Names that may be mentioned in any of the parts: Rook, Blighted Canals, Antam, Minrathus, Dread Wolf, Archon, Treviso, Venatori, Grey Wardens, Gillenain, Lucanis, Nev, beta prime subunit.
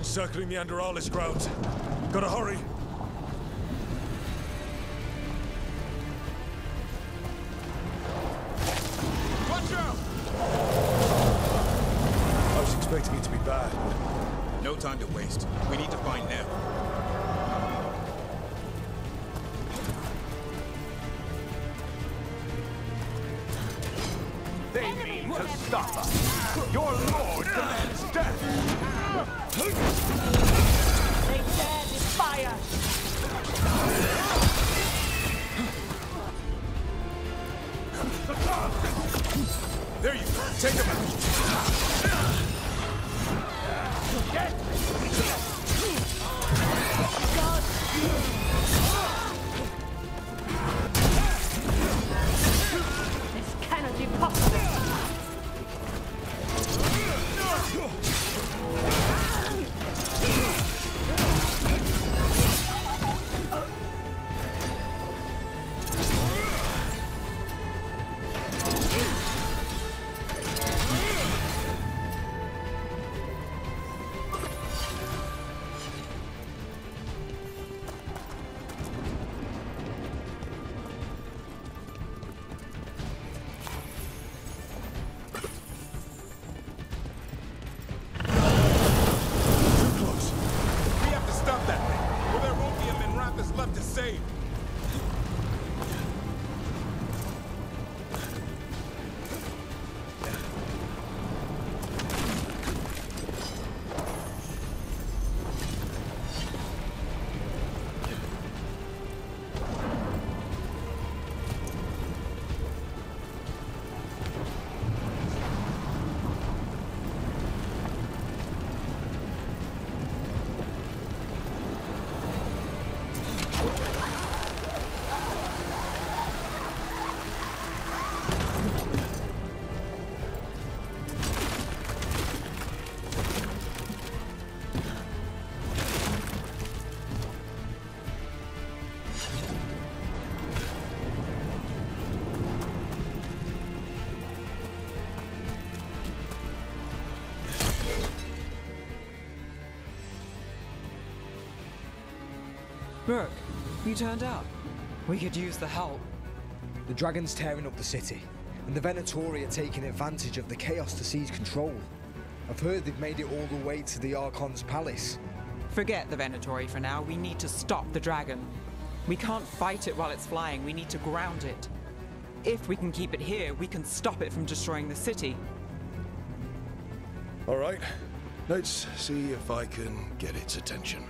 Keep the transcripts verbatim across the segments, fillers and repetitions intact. been circling me under all his grounds. Gotta hurry. Watch out! I was expecting it to be bad. No time to waste. We need to find Nev. They mean to stop us. Your lord demands death. They dare defy us. There you go. Take them out. Get. This cannot be possible. Rook, you turned up. We could use the help. The dragon's tearing up the city, and the Venatori are taking advantage of the chaos to seize control. I've heard they've made it all the way to the Archon's palace. Forget the Venatori for now. We need to stop the dragon. We can't fight it while it's flying. We need to ground it. If we can keep it here, we can stop it from destroying the city. All right. Let's see if I can get its attention.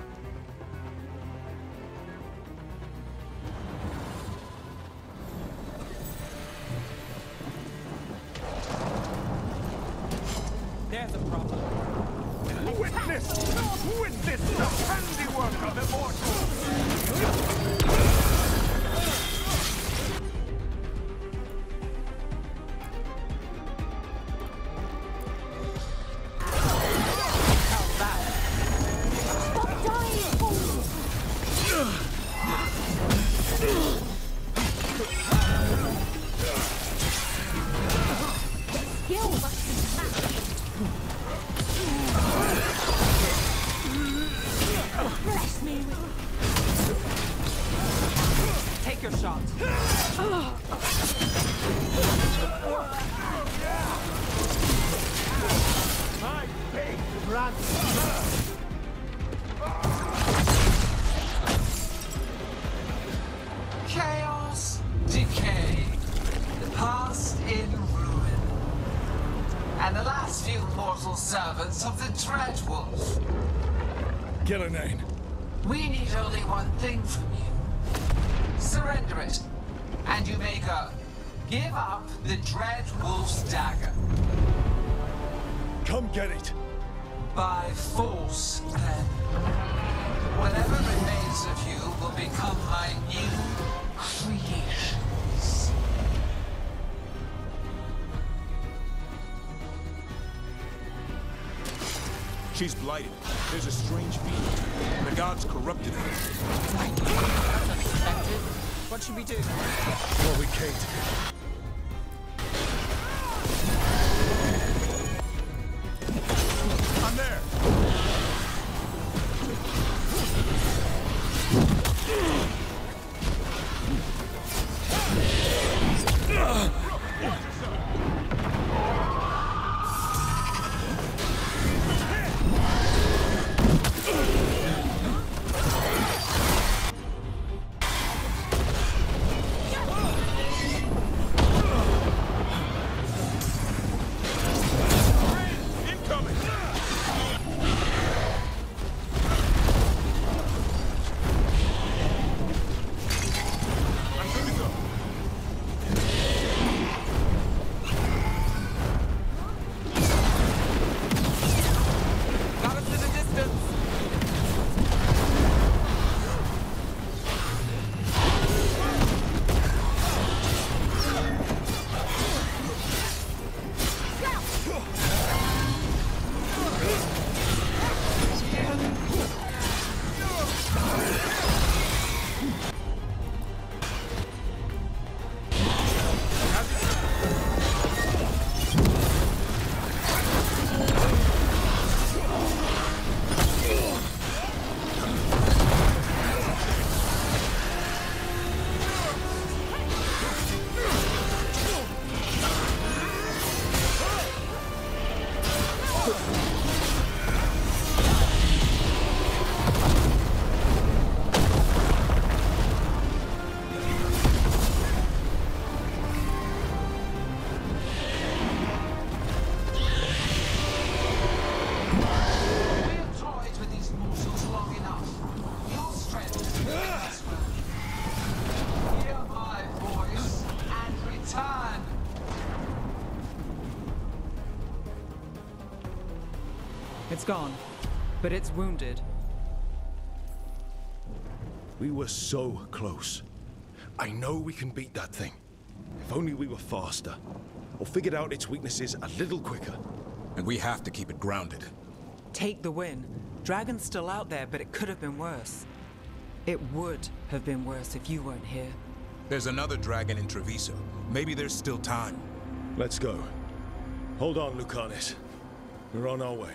Of the Dread Wolf. Gillenain. We need only one thing from you. Surrender it, and you may go. Give up the Dread Wolf's dagger. Come get it. By force, then. Whatever remains of you will become my new creation. She's blighted. There's a strange being. The gods corrupted her. That's unexpected. What should we do? Well, we can't. I'm there! It's gone, but it's wounded. We were so close. I know we can beat that thing. If only we were faster, or figured out its weaknesses a little quicker. And we have to keep it grounded. Take the win. Dragon's still out there, but it could have been worse. It would have been worse if you weren't here. There's another dragon in Treviso. Maybe there's still time. Let's go. Hold on, Lucanis. We're on our way.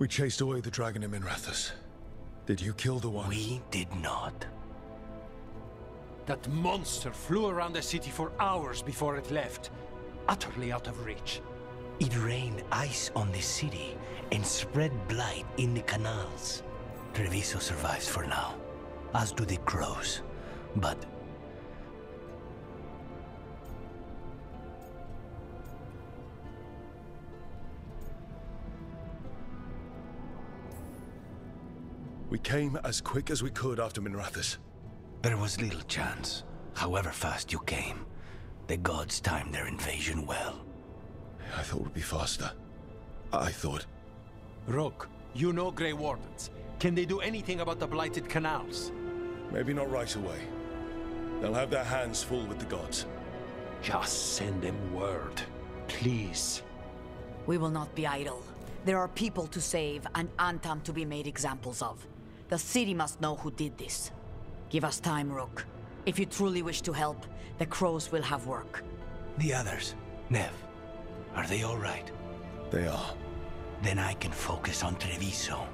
We chased away the dragon in Minrathus. Did you kill the one? We did not. That monster flew around the city for hours before it left, utterly out of reach. It rained ice on the city and spread blight in the canals. Treviso survives for now, as do the crows, but... We came as quick as we could after Minrathus. There was little chance, however fast you came. The gods timed their invasion well. I thought we'd be faster. I thought. Rook, you know Grey Wardens. Can they do anything about the Blighted Canals? Maybe not right away. They'll have their hands full with the gods. Just send them word, please. We will not be idle. There are people to save and Antam to be made examples of. The city must know who did this. Give us time, Rook. If you truly wish to help, the crows will have work. The others, Nev, are they all right? They are. Then I can focus on Treviso.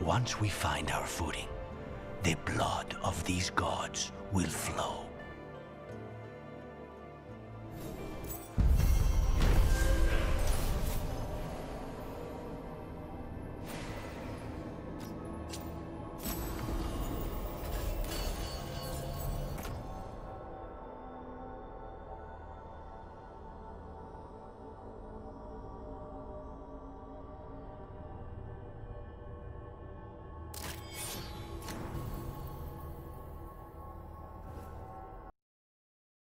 Once we find our footing, the blood of these gods will flow.